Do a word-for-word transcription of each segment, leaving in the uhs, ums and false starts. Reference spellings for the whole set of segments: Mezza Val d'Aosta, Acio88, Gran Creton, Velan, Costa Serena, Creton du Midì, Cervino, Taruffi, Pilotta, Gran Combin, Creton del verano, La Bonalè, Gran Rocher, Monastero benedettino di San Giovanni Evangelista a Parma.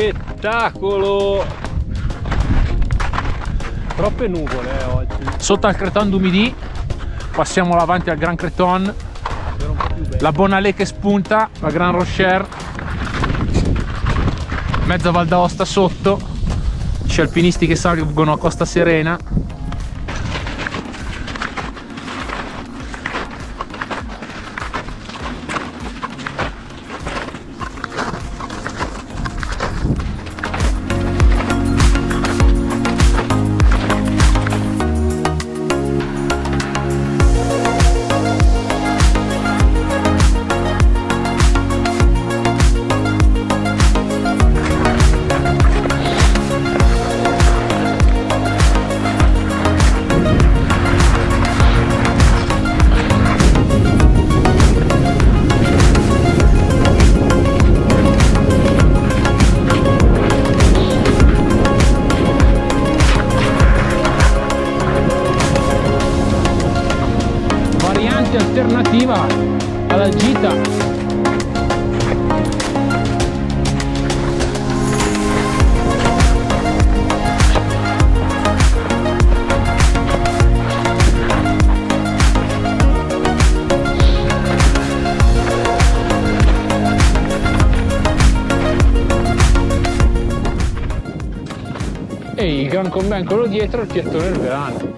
spettacolo! Troppe nuvole eh, oggi. Sotto al Creton du Midì passiamo davanti al Gran Creton, la Bonalè che spunta, la Gran Rocher, Mezza Val d'Aosta sotto, c'è alpinisti che salgono a Costa Serena. Alternativa alla gita. E il Gran Combin, quello dietro, il Creton del verano.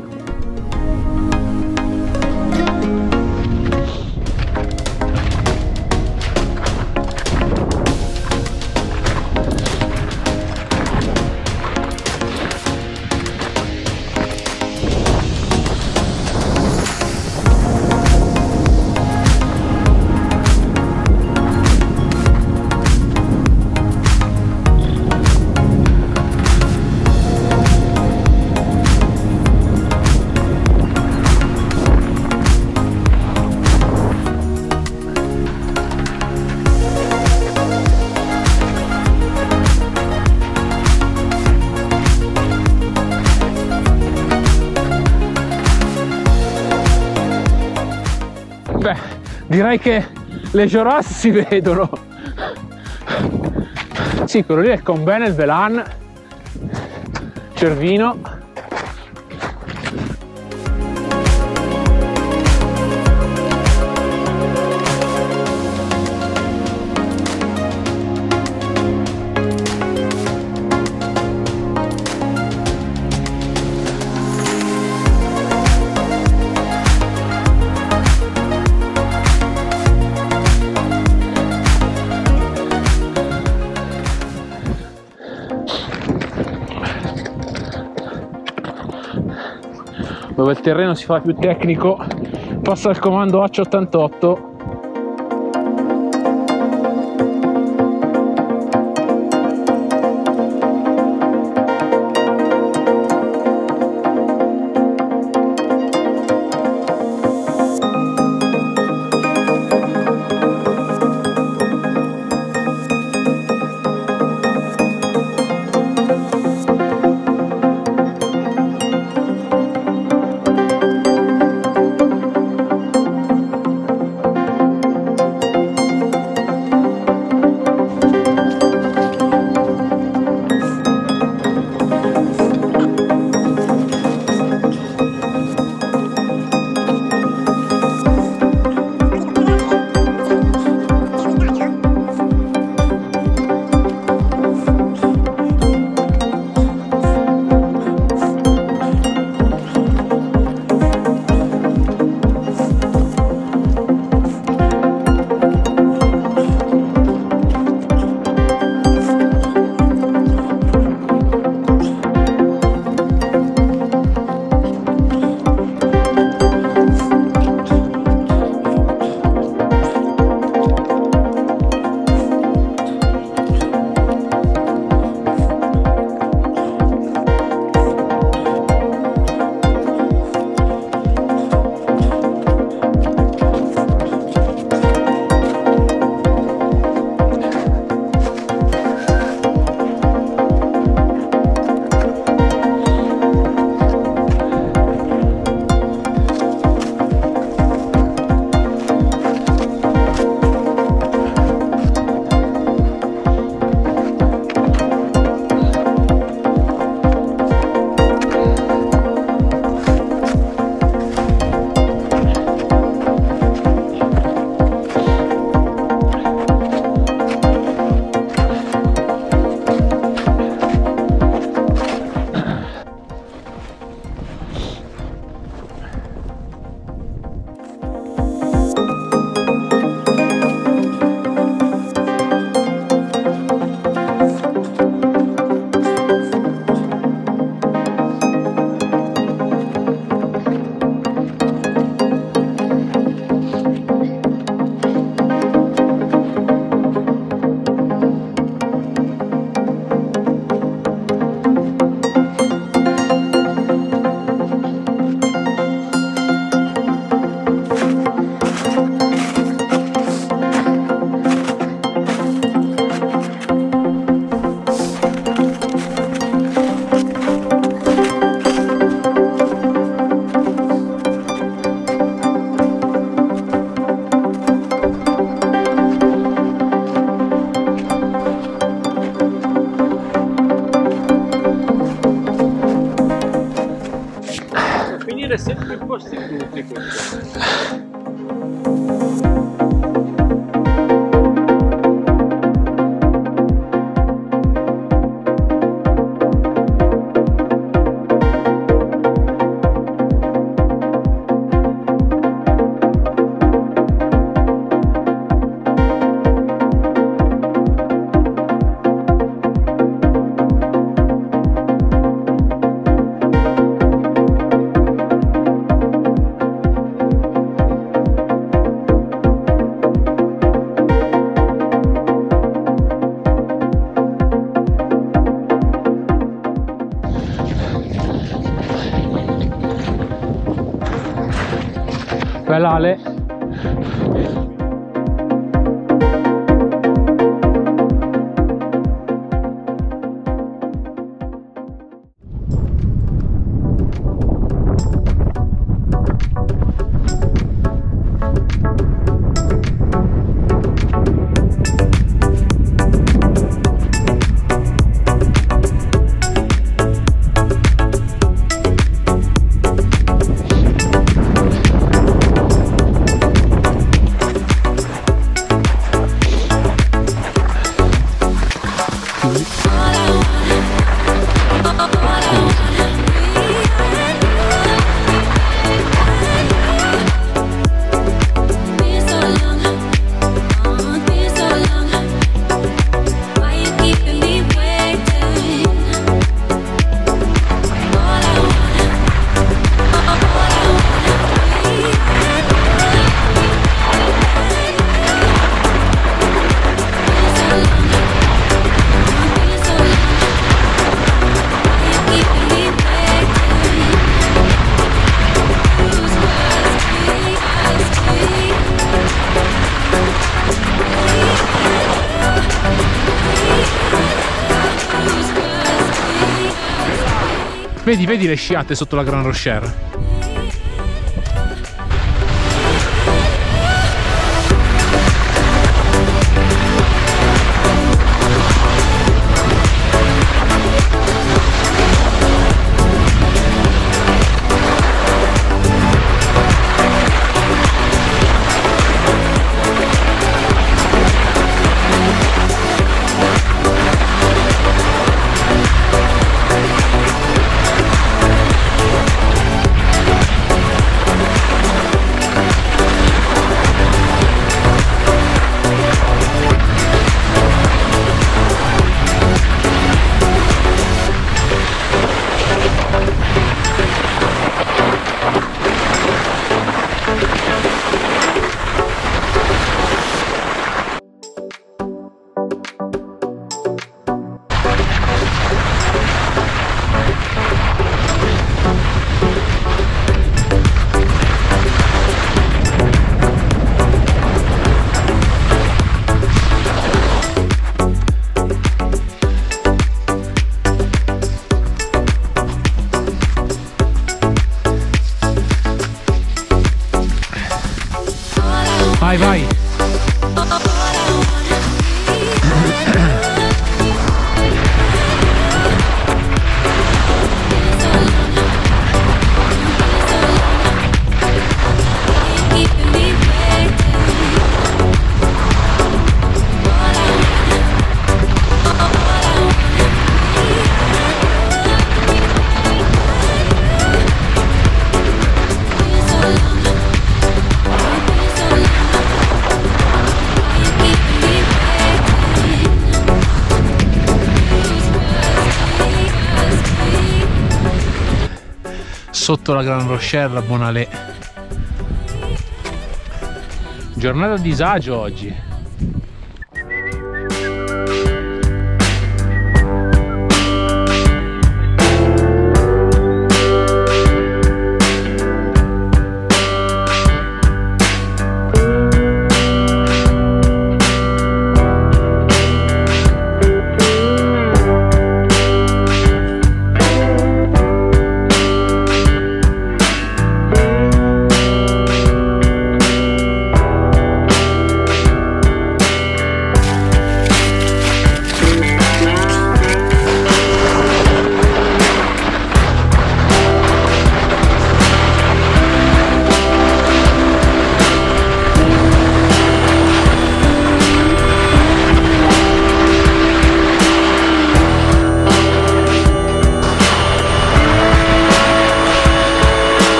Beh, direi che le giornate si vedono. Sì, quello lì è il Combin, il Velan, Cervino. Dove il terreno si fa più tecnico, passa il comando Acio ottantotto. Bella Ale. Vedi, vedi le sciate sotto la Gran Rocher. Vai, vai! Sotto la Gran Rocher, la Bonalè. Giornata a disagio oggi.